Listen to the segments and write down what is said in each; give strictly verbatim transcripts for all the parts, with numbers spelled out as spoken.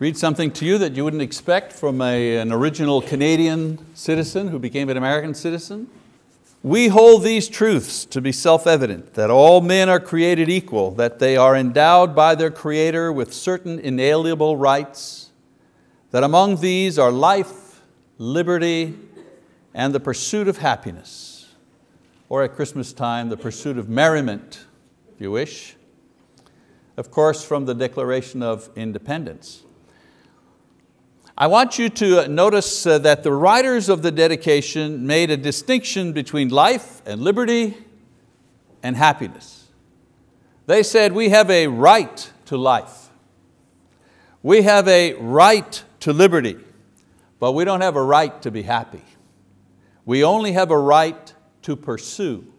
Read something to you that you wouldn't expect from a, an original Canadian citizen who became an American citizen. We hold these truths to be self-evident, that all men are created equal, that they are endowed by their Creator with certain inalienable rights, that among these are life, liberty, and the pursuit of happiness, or at Christmas time, the pursuit of merriment, if you wish. Of course, from the Declaration of Independence. I want you to notice uh, that the writers of the dedication made a distinction between life and liberty and happiness. They said we have a right to life. We have a right to liberty, but we don't have a right to be happy. We only have a right to pursue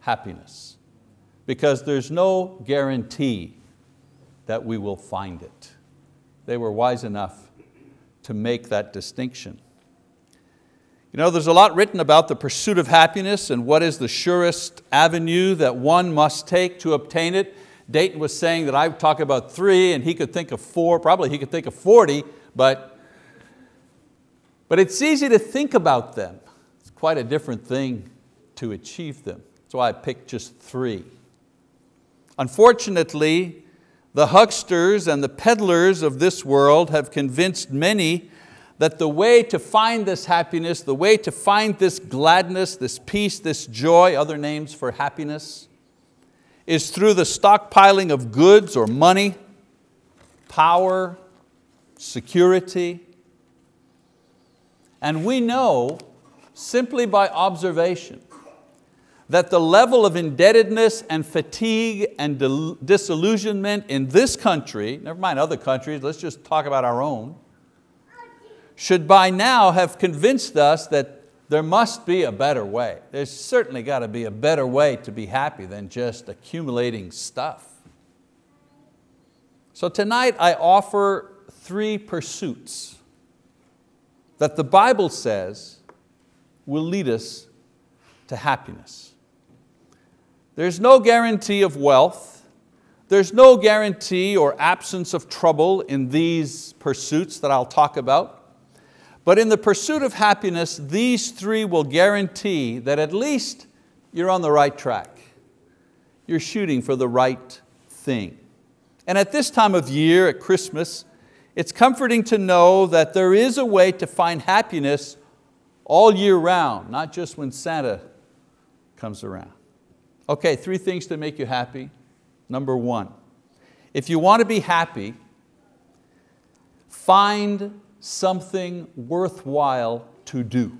happiness because there's no guarantee that we will find it. They were wise enough to make that distinction. You know, there's a lot written about the pursuit of happiness and what is the surest avenue that one must take to obtain it. Dayton was saying that I talk about three and he could think of four, probably he could think of forty, but, but it's easy to think about them. It's quite a different thing to achieve them. That's why I picked just three. Unfortunately, the hucksters and the peddlers of this world have convinced many that the way to find this happiness, the way to find this gladness, this peace, this joy, other names for happiness, is through the stockpiling of goods or money, power, security. And we know simply by observation that the level of indebtedness and fatigue and disillusionment in this country, never mind other countries, let's just talk about our own, should by now have convinced us that there must be a better way. There's certainly got to be a better way to be happy than just accumulating stuff. So tonight I offer three pursuits that the Bible says will lead us to happiness. There's no guarantee of wealth. There's no guarantee or absence of trouble in these pursuits that I'll talk about. But in the pursuit of happiness, these three will guarantee that at least you're on the right track. You're shooting for the right thing. And at this time of year, at Christmas, it's comforting to know that there is a way to find happiness all year round, not just when Santa comes around. Okay, three things to make you happy. Number one, if you want to be happy, find something worthwhile to do.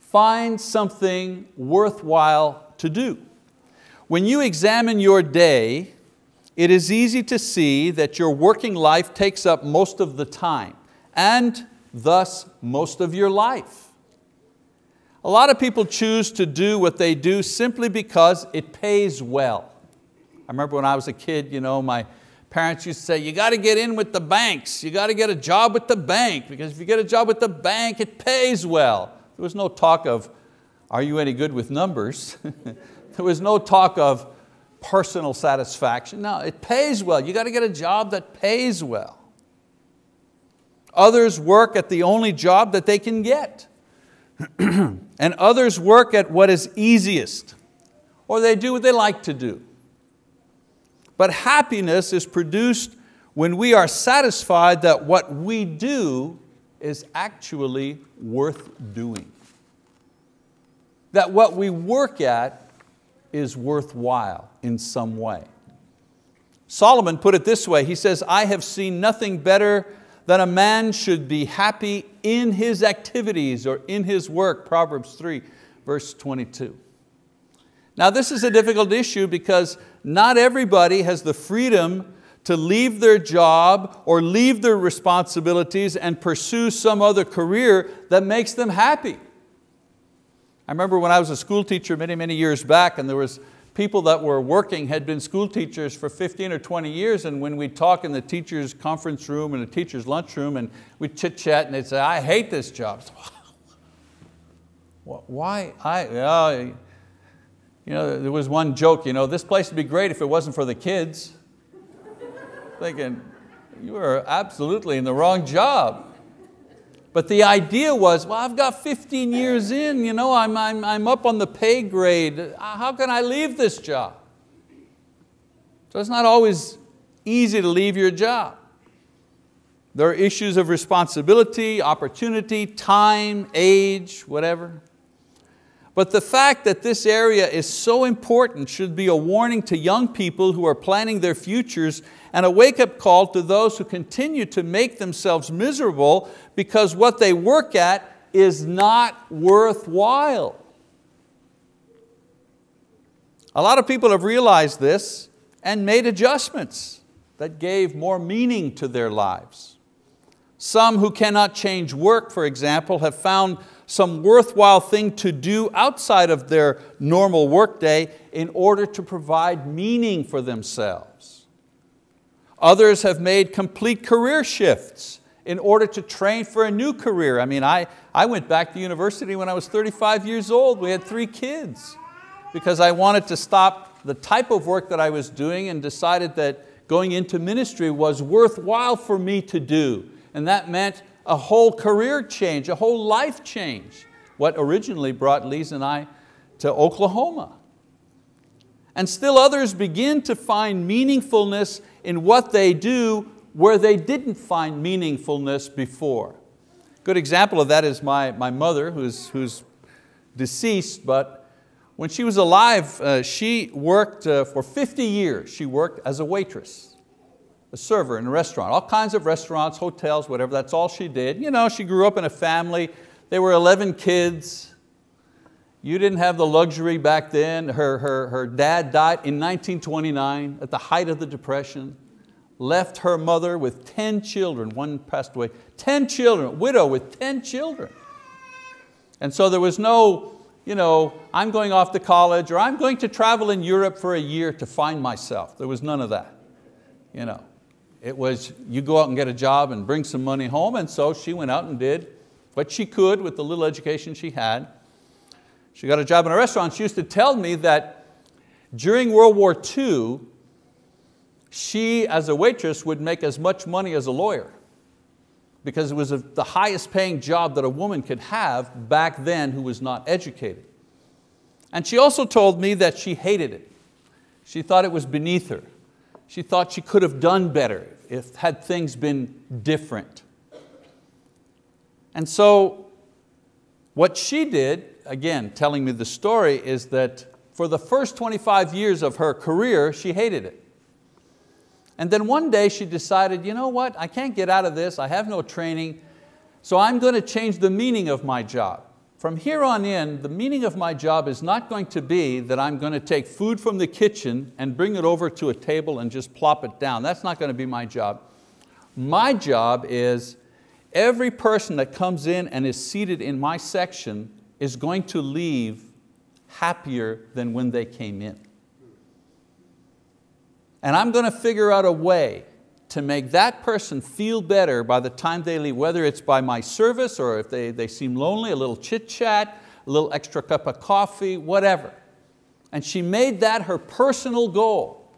Find something worthwhile to do. When you examine your day, it is easy to see that your working life takes up most of the time and thus most of your life. A lot of people choose to do what they do simply because it pays well. I remember when I was a kid, you know, my parents used to say, you got to get in with the banks, you got to get a job with the bank, because if you get a job with the bank, it pays well. There was no talk of, are you any good with numbers? There was no talk of personal satisfaction. No, it pays well. You got to get a job that pays well. Others work at the only job that they can get. And others work at what is easiest, or they do what they like to do. But happiness is produced when we are satisfied that what we do is actually worth doing, that what we work at is worthwhile in some way. Solomon put it this way, he says, I have seen nothing better that a man should be happy in his activities or in his work, Proverbs three, verse twenty-two. Now this is a difficult issue because not everybody has the freedom to leave their job or leave their responsibilities and pursue some other career that makes them happy. I remember when I was a school teacher many, many years back, and there was people that were working, had been school teachers for fifteen or twenty years, and when we'd talk in the teacher's conference room and the teacher's lunchroom and we'd chit chat and they'd say, I hate this job. Why? I, uh, you know, there was one joke, you know, this place would be great if it wasn't for the kids. Thinking, you are absolutely in the wrong job. But the idea was, well, I've got fifteen years in, you know, I'm, I'm, I'm up on the pay grade. How can I leave this job? So it's not always easy to leave your job. There are issues of responsibility, opportunity, time, age, whatever. But the fact that this area is so important should be a warning to young people who are planning their futures and a wake-up call to those who continue to make themselves miserable because what they work at is not worthwhile. A lot of people have realized this and made adjustments that gave more meaning to their lives. Some who cannot change work, for example, have found some worthwhile thing to do outside of their normal workday in order to provide meaning for themselves. Others have made complete career shifts in order to train for a new career. I mean, I, I went back to university when I was thirty-five years old. We had three kids because I wanted to stop the type of work that I was doing and decided that going into ministry was worthwhile for me to do. And that meant a whole career change, a whole life change, what originally brought Lise and I to Oklahoma. And still others begin to find meaningfulness in what they do where they didn't find meaningfulness before. Good example of that is my, my mother, who's, who's deceased, but when she was alive, uh, she worked uh, for fifty years. She worked as a waitress, a server in a restaurant, all kinds of restaurants, hotels, whatever, that's all she did. You know, she grew up in a family, there were eleven kids. You didn't have the luxury back then. Her, her, her dad died in nineteen twenty-nine at the height of the Depression, left her mother with ten children, one passed away, ten children, a widow with ten children. And so there was no, you know, I'm going off to college or I'm going to travel in Europe for a year to find myself. There was none of that, you know. It was, you go out and get a job and bring some money home, and so she went out and did what she could with the little education she had. She got a job in a restaurant. She used to tell me that during World War Two, she as a waitress would make as much money as a lawyer because it was a, the highest paying job that a woman could have back then who was not educated. And she also told me that she hated it. She thought it was beneath her. She thought she could have done better if had things been different. And so what she did, again, telling me the story, is that for the first twenty-five years of her career, she hated it. And then one day she decided, you know what, I can't get out of this, I have no training, so I'm going to change the meaning of my job. From here on in, the meaning of my job is not going to be that I'm going to take food from the kitchen and bring it over to a table and just plop it down. That's not going to be my job. My job is every person that comes in and is seated in my section is going to leave happier than when they came in. And I'm going to figure out a way to make that person feel better by the time they leave, whether it's by my service or if they, they seem lonely, a little chit chat, a little extra cup of coffee, whatever. And she made that her personal goal.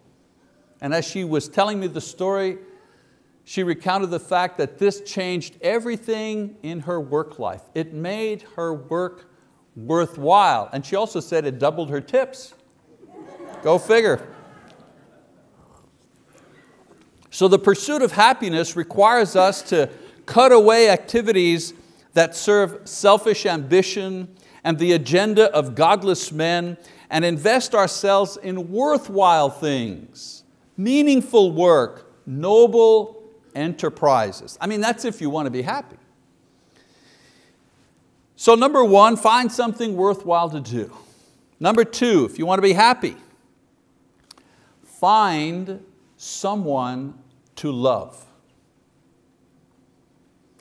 And as she was telling me the story, she recounted the fact that this changed everything in her work life. It made her work worthwhile. And she also said it doubled her tips. Go figure. So the pursuit of happiness requires us to cut away activities that serve selfish ambition and the agenda of godless men and invest ourselves in worthwhile things, meaningful work, noble enterprises. I mean, that's if you want to be happy. So number one, find something worthwhile to do. Number two, if you want to be happy, find someone to love.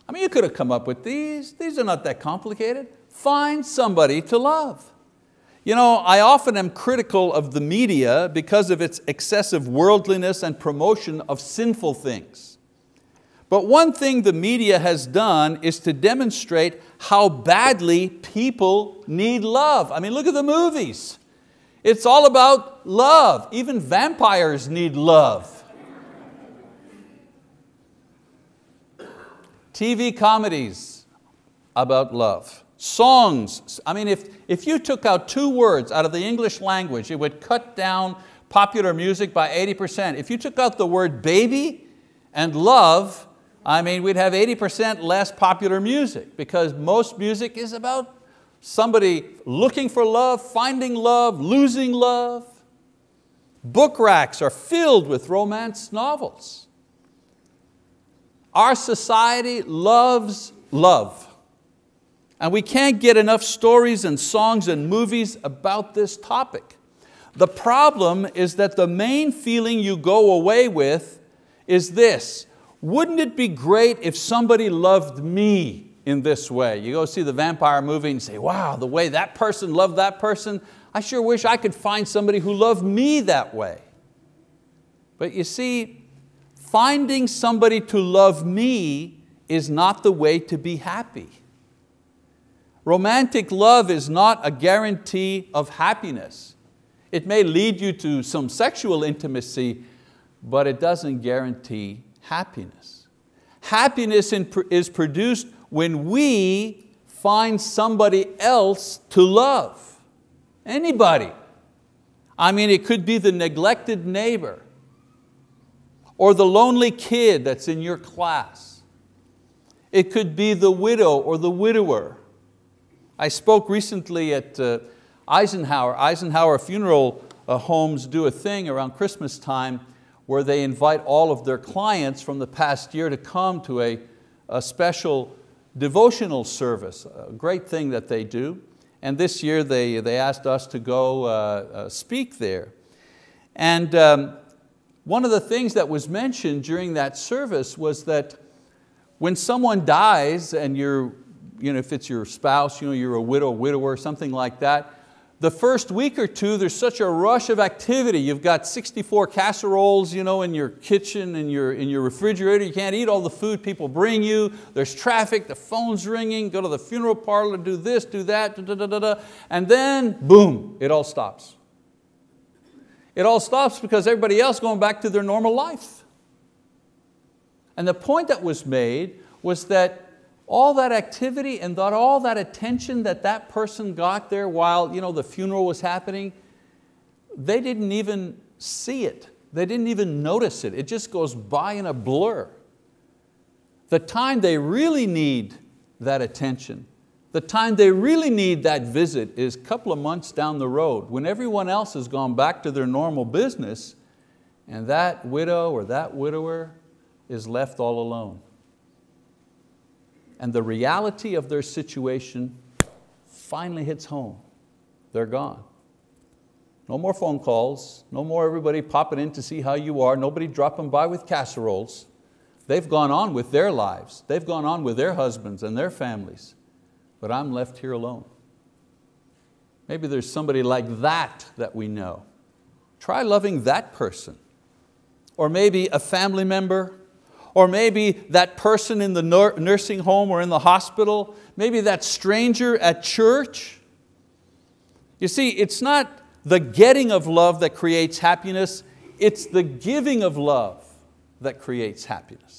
I mean, you could have come up with these. These are not that complicated. Find somebody to love. You know, I often am critical of the media because of its excessive worldliness and promotion of sinful things. But one thing the media has done is to demonstrate how badly people need love. I mean, look at the movies. It's all about love. Even vampires need love. T V comedies about love. Songs. I mean, if, if you took out two words out of the English language, it would cut down popular music by eighty percent. If you took out the word baby and love, I mean, we'd have eighty percent less popular music, because most music is about somebody looking for love, finding love, losing love. Book racks are filled with romance novels. Our society loves love. And we can't get enough stories and songs and movies about this topic. The problem is that the main feeling you go away with is this: wouldn't it be great if somebody loved me in this way? You go see the vampire movie and say, wow, the way that person loved that person, I sure wish I could find somebody who loved me that way. But you see, finding somebody to love me is not the way to be happy. Romantic love is not a guarantee of happiness. It may lead you to some sexual intimacy, but it doesn't guarantee happiness. Happiness is produced when we find somebody else to love. Anybody. I mean, it could be the neglected neighbor or the lonely kid that's in your class. It could be the widow or the widower. I spoke recently at uh, Eisenhower. Eisenhower funeral uh, homes do a thing around Christmas time where they invite all of their clients from the past year to come to a, a special devotional service, a great thing that they do. And this year they, they asked us to go uh, uh, speak there. And um, one of the things that was mentioned during that service was that when someone dies and you're You know, if it's your spouse, you know, you're a widow, widower, something like that, the first week or two there's such a rush of activity. You've got sixty-four casseroles, you know, in your kitchen, in your, in your refrigerator. You can't eat all the food people bring you. There's traffic, the phone's ringing, go to the funeral parlor, do this, do that, da, da, da, da, da. And then, boom, it all stops. It all stops because everybody else is going back to their normal life. And the point that was made was that all that activity and that all that attention that that person got there while, you know, the funeral was happening, they didn't even see it. They didn't even notice it. It just goes by in a blur. The time they really need that attention, the time they really need that visit is a couple of months down the road when everyone else has gone back to their normal business and that widow or that widower is left all alone. And the reality of their situation finally hits home. They're gone. No more phone calls, no more everybody popping in to see how you are, nobody dropping by with casseroles. They've gone on with their lives. They've gone on with their husbands and their families. But I'm left here alone. Maybe there's somebody like that that we know. Try loving that person. Or maybe a family member. Or maybe that person in the nursing home or in the hospital, maybe that stranger at church. You see, it's not the getting of love that creates happiness, it's the giving of love that creates happiness.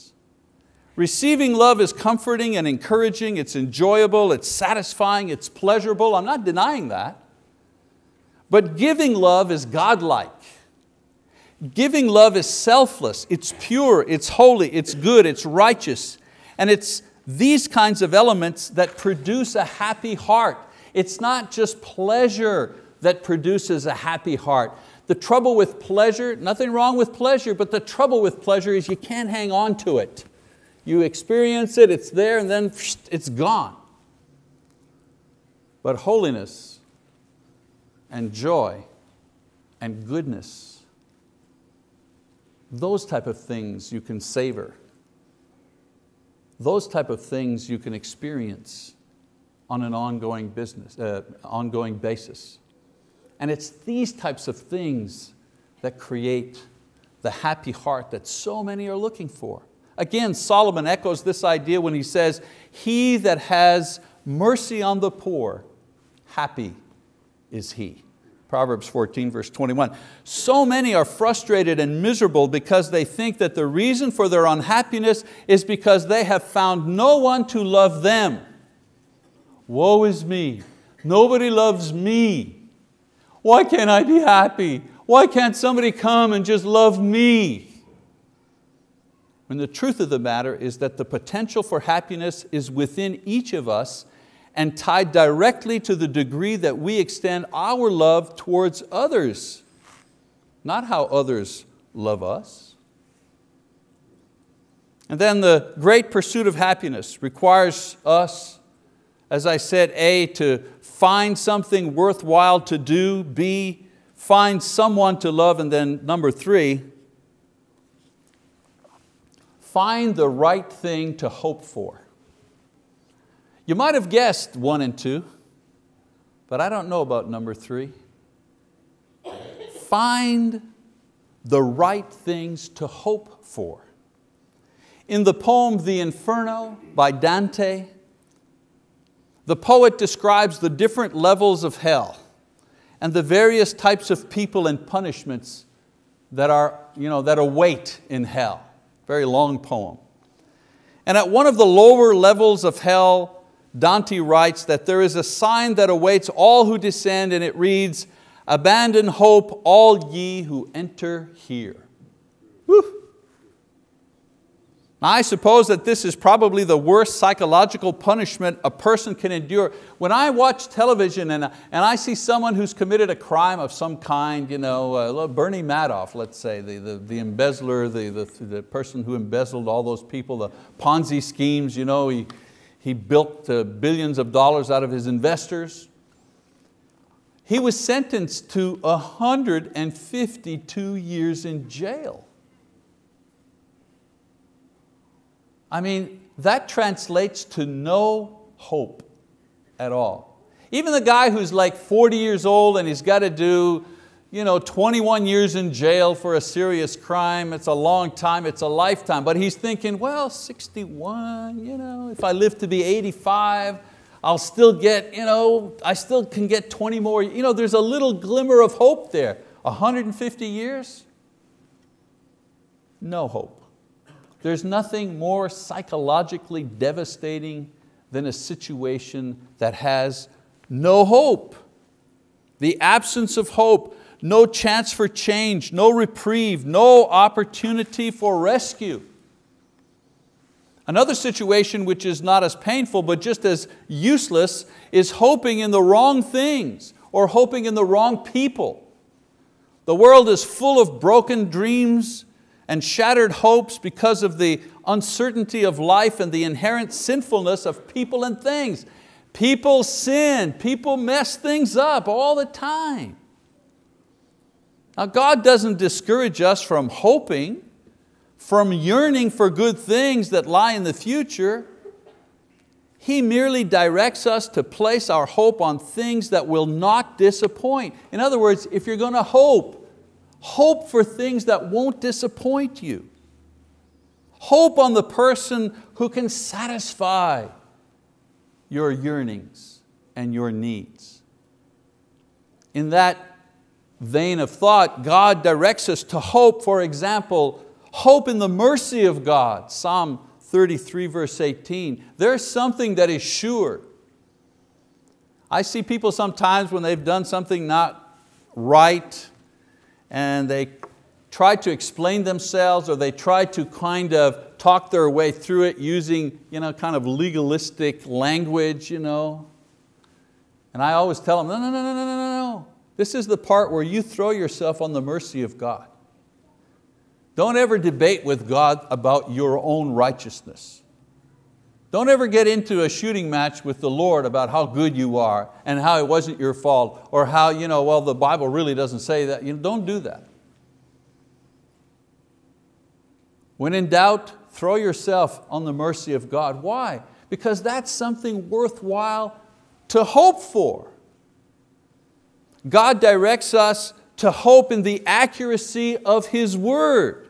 Receiving love is comforting and encouraging, it's enjoyable, it's satisfying, it's pleasurable, I'm not denying that. But giving love is godlike. Giving love is selfless, it's pure, it's holy, it's good, it's righteous. And it's these kinds of elements that produce a happy heart. It's not just pleasure that produces a happy heart. The trouble with pleasure, nothing wrong with pleasure, but the trouble with pleasure is you can't hang on to it. You experience it, it's there, and then it's gone. But holiness and joy and goodness, those type of things you can savor. Those type of things you can experience on an ongoing, business, uh, ongoing basis. And it's these types of things that create the happy heart that so many are looking for. Again, Solomon echoes this idea when he says, he that has mercy on the poor, happy is he. Proverbs fourteen verse twenty-one. So many are frustrated and miserable because they think that the reason for their unhappiness is because they have found no one to love them. Woe is me. Nobody loves me. Why can't I be happy? Why can't somebody come and just love me? When the truth of the matter is that the potential for happiness is within each of us and tied directly to the degree that we extend our love towards others, not how others love us. And then the great pursuit of happiness requires us, as I said, A, to find something worthwhile to do, B, find someone to love, and then number three, find the right thing to hope for. You might have guessed one and two, but I don't know about number three. Find the right things to hope for. In the poem, The Inferno by Dante, the poet describes the different levels of hell and the various types of people and punishments that are, you know, that await in hell. Very long poem. And at one of the lower levels of hell, Dante writes that there is a sign that awaits all who descend, and it reads, "Abandon hope, all ye who enter here." Woo. Now, I suppose that this is probably the worst psychological punishment a person can endure. When I watch television and, and I see someone who's committed a crime of some kind, you know, uh, Bernie Madoff, let's say, the, the, the embezzler, the, the, the person who embezzled all those people, the Ponzi schemes, you know, he, he built uh, billions of dollars out of his investors. He was sentenced to one hundred fifty-two years in jail. I mean, that translates to no hope at all. Even the guy who's like forty years old and he's got to do, you know, twenty-one years in jail for a serious crime, it's a long time, it's a lifetime, but he's thinking, well, sixty-one, you know, if I live to be eighty-five, I'll still get, you know, I still can get twenty more. You know, there's a little glimmer of hope there. one hundred fifty years? No hope. There's nothing more psychologically devastating than a situation that has no hope. The absence of hope, no chance for change, no reprieve, no opportunity for rescue. Another situation which is not as painful but just as useless is hoping in the wrong things or hoping in the wrong people. The world is full of broken dreams and shattered hopes because of the uncertainty of life and the inherent sinfulness of people and things. People sin, people mess things up all the time. Now, God doesn't discourage us from hoping, from yearning for good things that lie in the future. He merely directs us to place our hope on things that will not disappoint. In other words, if you're going to hope, hope for things that won't disappoint you. Hope on the person who can satisfy your yearnings and your needs. In that vein of thought, God directs us to hope, for example, hope in the mercy of God. Psalm thirty-three verse eighteen, there's something that is sure. I see people sometimes when they've done something not right, and they try to explain themselves, or they try to kind of talk their way through it using, you know, kind of legalistic language, you know. And I always tell them, no, no, no, no, no, no, no. This is the part where you throw yourself on the mercy of God. Don't ever debate with God about your own righteousness. Don't ever get into a shooting match with the Lord about how good you are and how it wasn't your fault, or how, you know, well, the Bible really doesn't say that. You know, don't do that. When in doubt, throw yourself on the mercy of God. Why? Because that's something worthwhile to hope for. God directs us to hope in the accuracy of His word.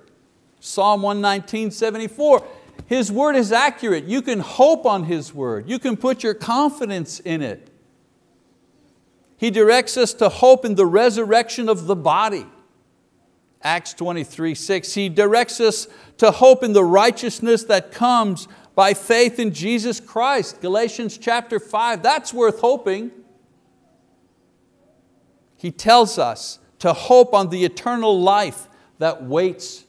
Psalm one nineteen, seventy-four. His word is accurate. You can hope on His word. You can put your confidence in it. He directs us to hope in the resurrection of the body. Acts twenty-three, six, He directs us to hope in the righteousness that comes by faith in Jesus Christ. Galatians chapter five, that's worth hoping. He tells us to hope on the eternal life that waits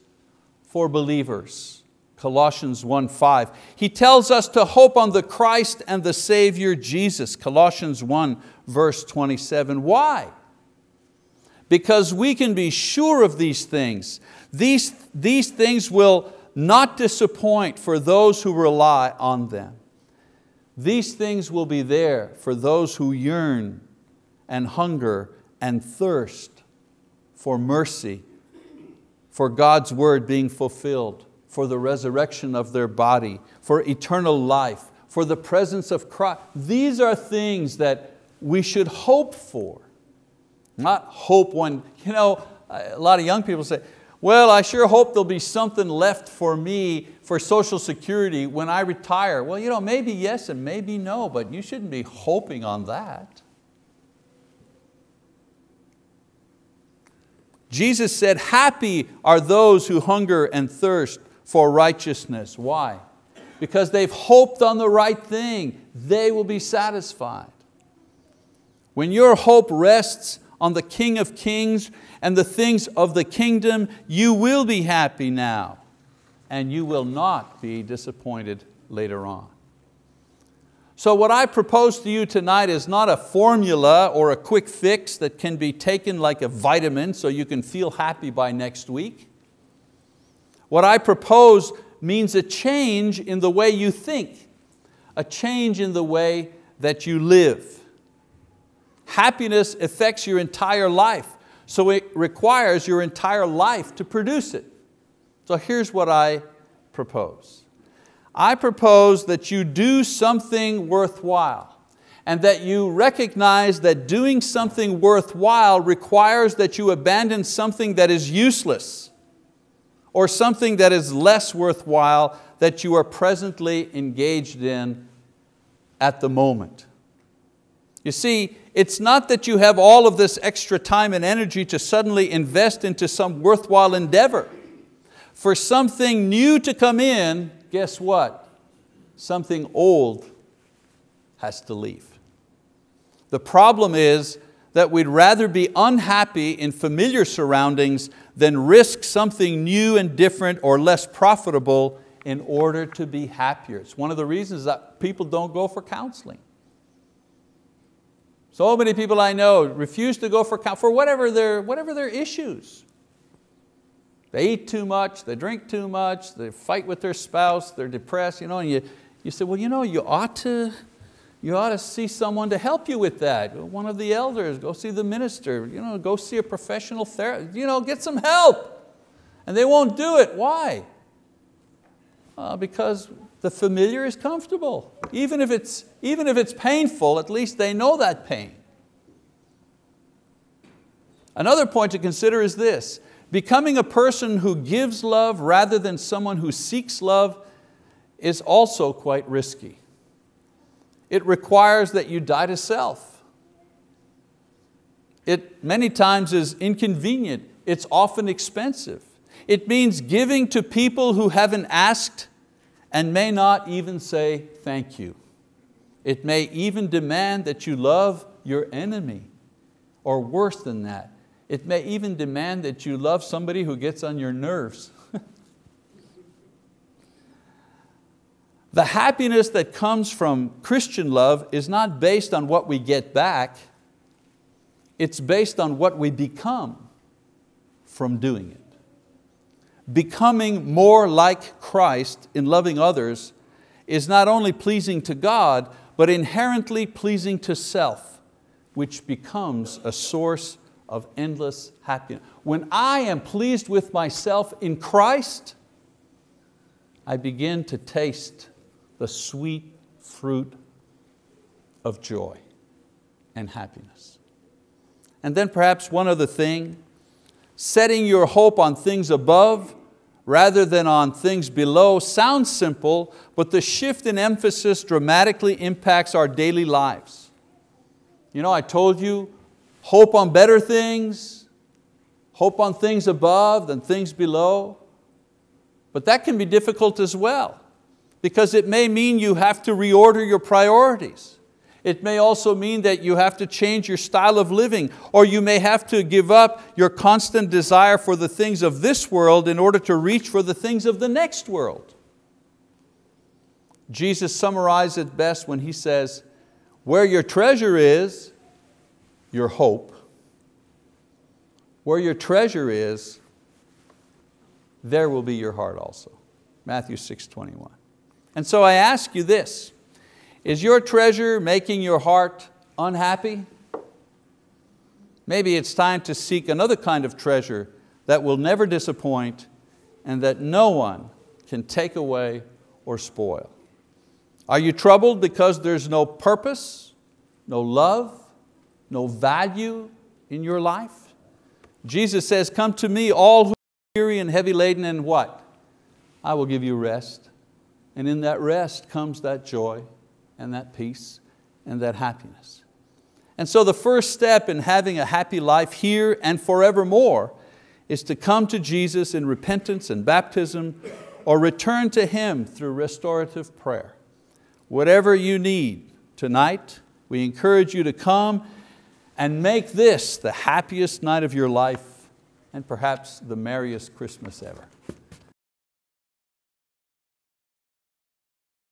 for believers. Colossians one, five. He tells us to hope on the Christ and the Savior Jesus. Colossians one, verse twenty-seven. Why? Because we can be sure of these things. These, these things will not disappoint for those who rely on them. These things will be there for those who yearn and hunger and thirst for mercy, for God's word being fulfilled, for the resurrection of their body, for eternal life, for the presence of Christ. These are things that we should hope for. Not hope one, you know, a lot of young people say, well, I sure hope there'll be something left for me for Social Security when I retire. Well, you know, maybe yes and maybe no, but you shouldn't be hoping on that. Jesus said, happy are those who hunger and thirst for righteousness. Why? Because they've hoped on the right thing. They will be satisfied. When your hope rests on the King of Kings and the things of the kingdom, you will be happy now and you will not be disappointed later on. So what I propose to you tonight is not a formula or a quick fix that can be taken like a vitamin so you can feel happy by next week. What I propose means a change in the way you think, a change in the way that you live. Happiness affects your entire life, so it requires your entire life to produce it. So here's what I propose. I propose that you do something worthwhile and that you recognize that doing something worthwhile requires that you abandon something that is useless or something that is less worthwhile that you are presently engaged in at the moment. You see, it's not that you have all of this extra time and energy to suddenly invest into some worthwhile endeavor. For something new to come in, guess what? Something old has to leave. The problem is that we'd rather be unhappy in familiar surroundings than risk something new and different or less profitable in order to be happier. It's one of the reasons that people don't go for counseling. So many people I know refuse to go for counseling for whatever their, whatever their issues. They eat too much, they drink too much, they fight with their spouse, they're depressed, you know, and you, you say, well, you know, you ought to, you ought to see someone to help you with that. One of the elders, go see the minister, you know, go see a professional therapist, you know, get some help. And they won't do it. Why? Uh, because the familiar is comfortable. Even if it's, even if it's painful, at least they know that pain. Another point to consider is this. Becoming a person who gives love rather than someone who seeks love is also quite risky. It requires that you die to self. It many times is inconvenient. It's often expensive. It means giving to people who haven't asked and may not even say thank you. It may even demand that you love your enemy, or worse than that. It may even demand that you love somebody who gets on your nerves. The happiness that comes from Christian love is not based on what we get back. It's based on what we become from doing it. Becoming more like Christ in loving others is not only pleasing to God, but inherently pleasing to self, which becomes a source of of endless happiness. When I am pleased with myself in Christ, I begin to taste the sweet fruit of joy and happiness. And then perhaps one other thing, setting your hope on things above rather than on things below sounds simple, but the shift in emphasis dramatically impacts our daily lives. You know, I told you hope on better things, hope on things above than things below. But that can be difficult as well, because it may mean you have to reorder your priorities. It may also mean that you have to change your style of living, or you may have to give up your constant desire for the things of this world in order to reach for the things of the next world. Jesus summarized it best when He says, where your treasure is, your hope. Where your treasure is, there will be your heart also. Matthew six twenty-one. And so I ask you this, is your treasure making your heart unhappy? Maybe it's time to seek another kind of treasure that will never disappoint and that no one can take away or spoil. Are you troubled because there's no purpose, no love, no value in your life? Jesus says, come to me, all who are weary and heavy laden, and what? I will give you rest. And in that rest comes that joy and that peace and that happiness. And so the first step in having a happy life here and forevermore is to come to Jesus in repentance and baptism, or return to Him through restorative prayer. Whatever you need tonight, we encourage you to come and make this the happiest night of your life and perhaps the merriest Christmas ever.